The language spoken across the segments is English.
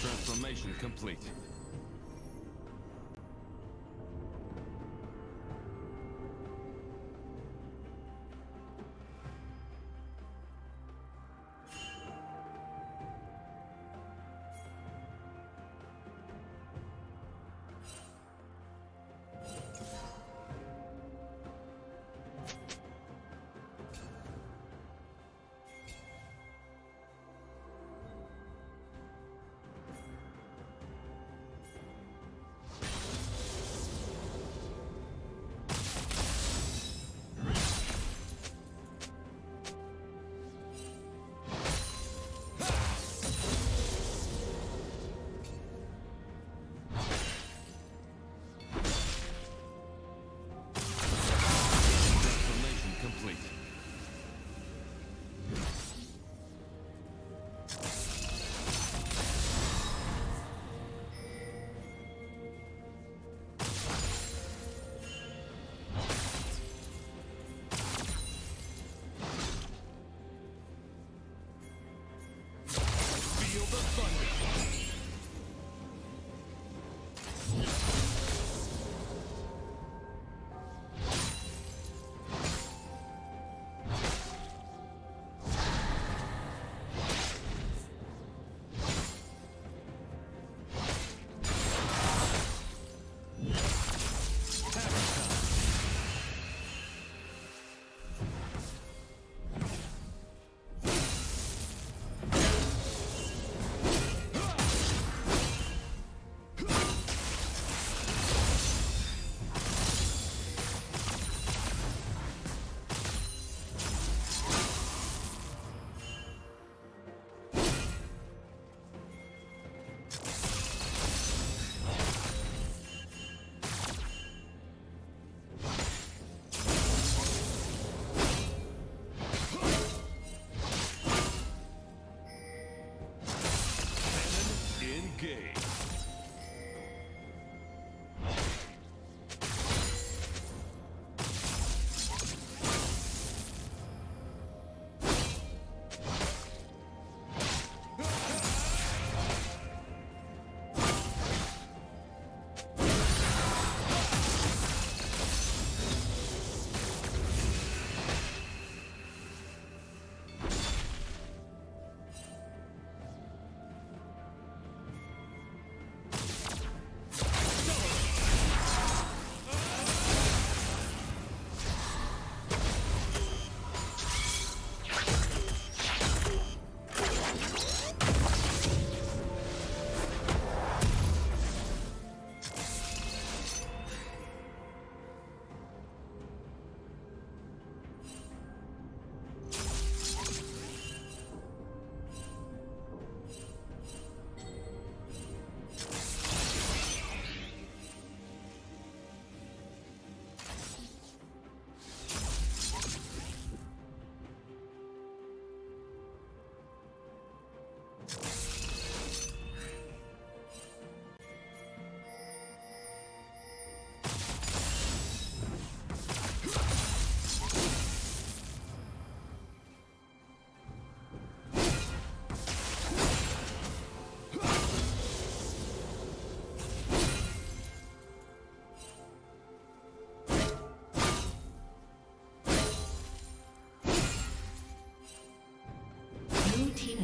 Transformation complete.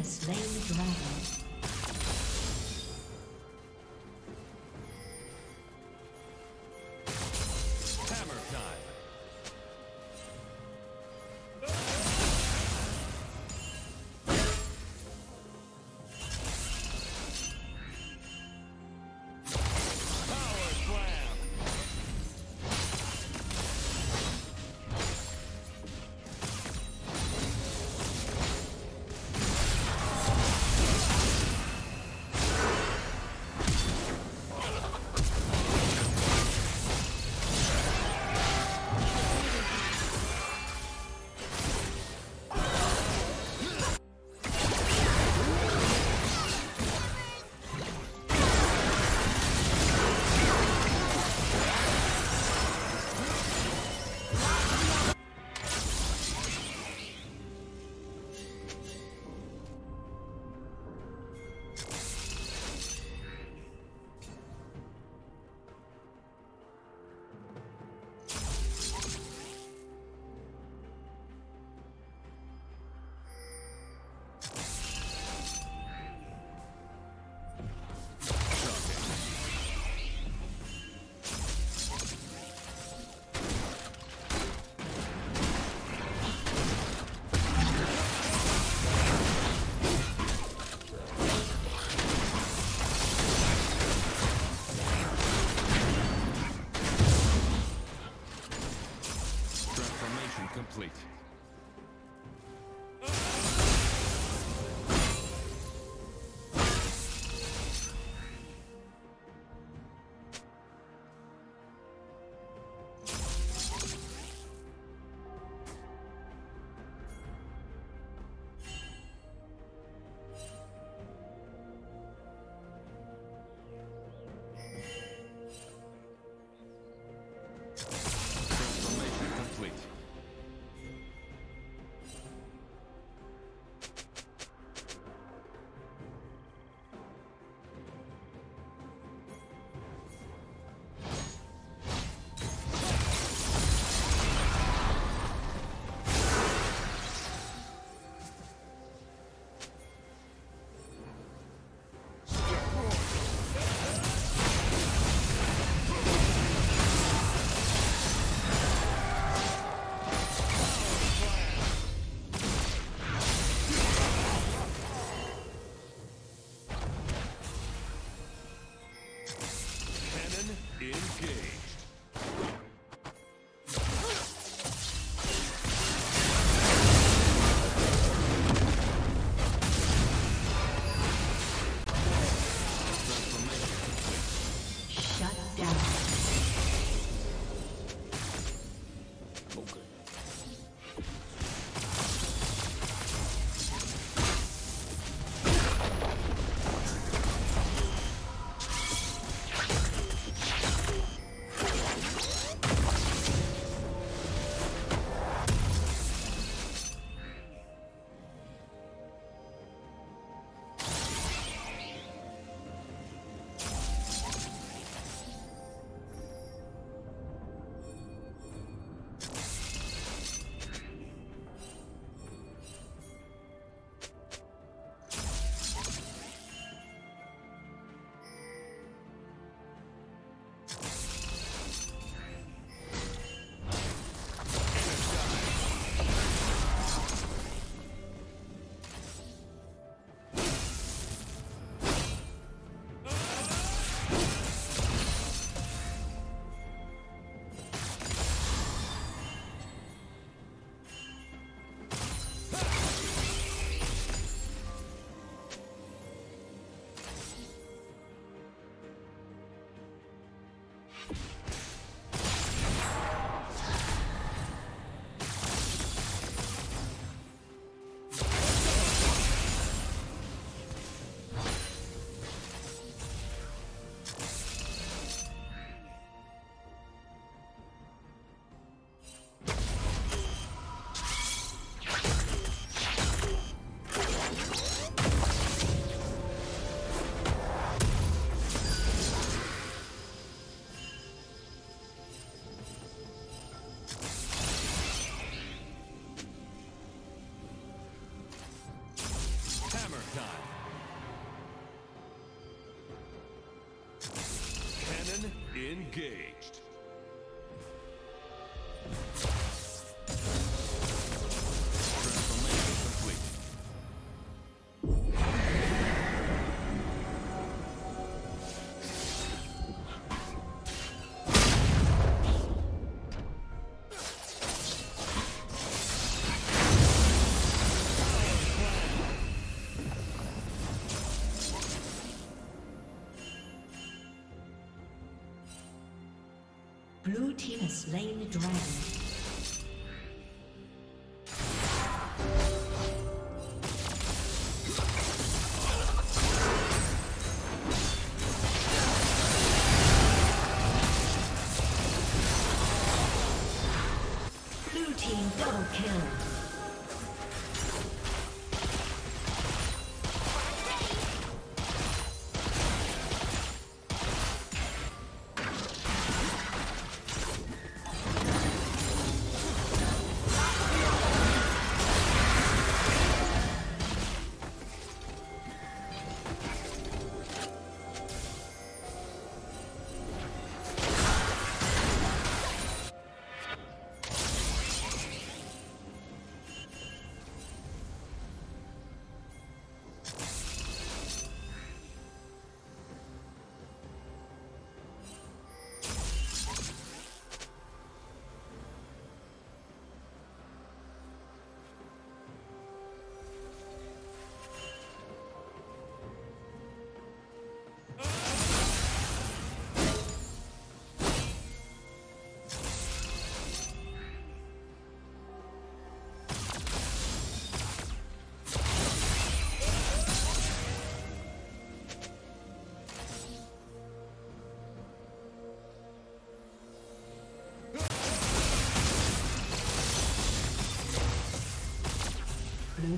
Slain dragon. complete. Engaged. Blue team has slain the dragon. Blue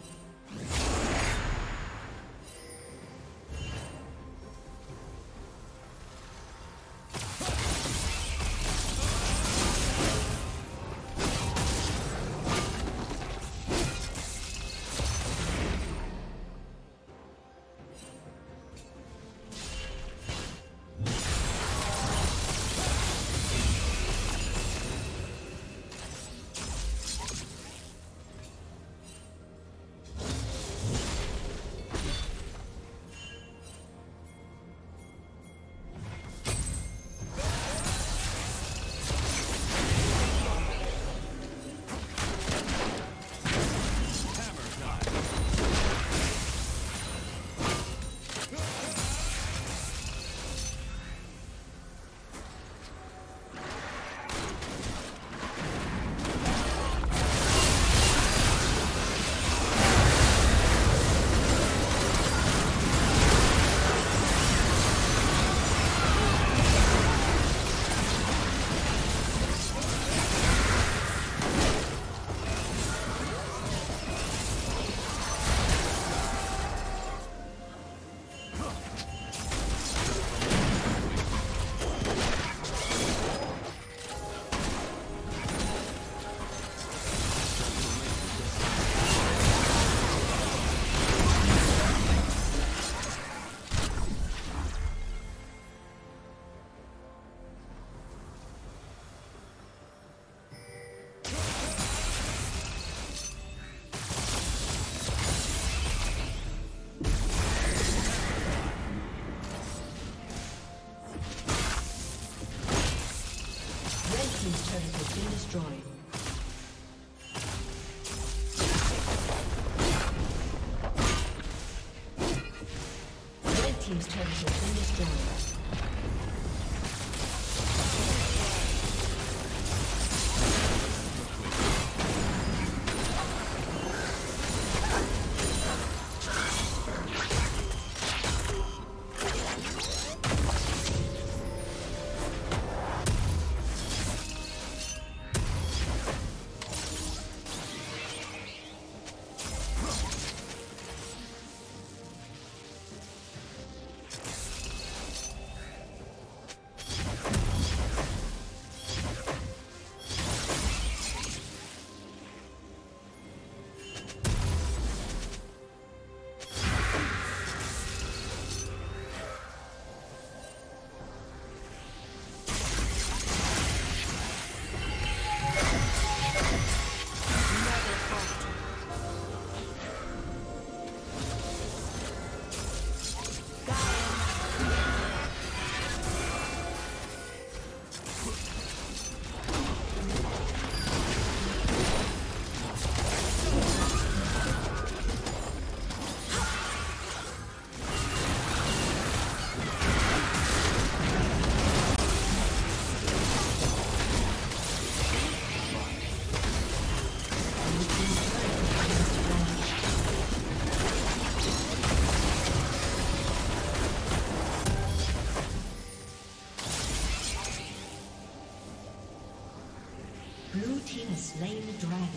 Slain the dragon.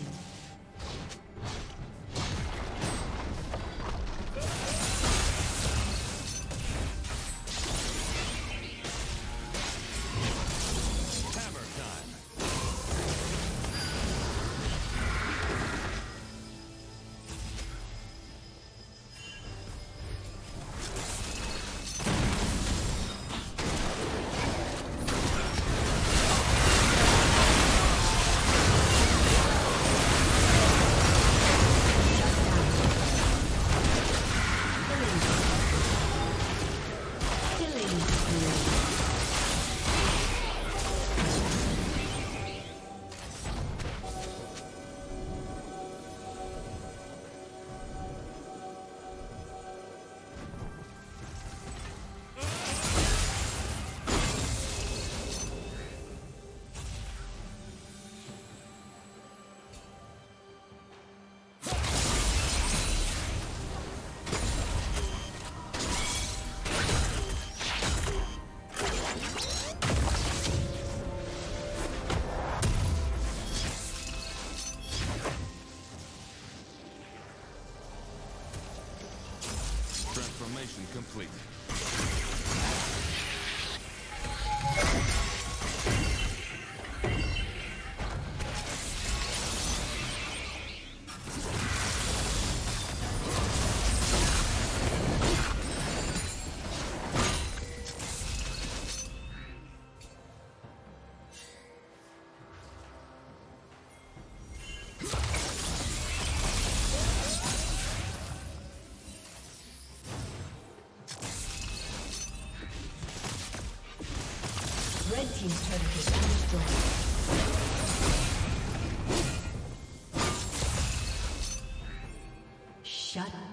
complete. He's trying to shut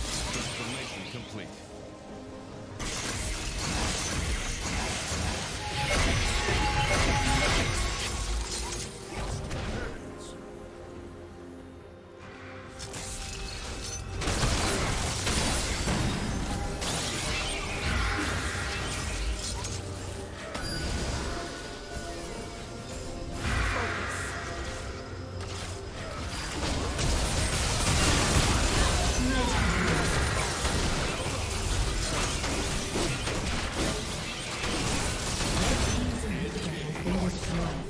Transformation complete. Destroyed.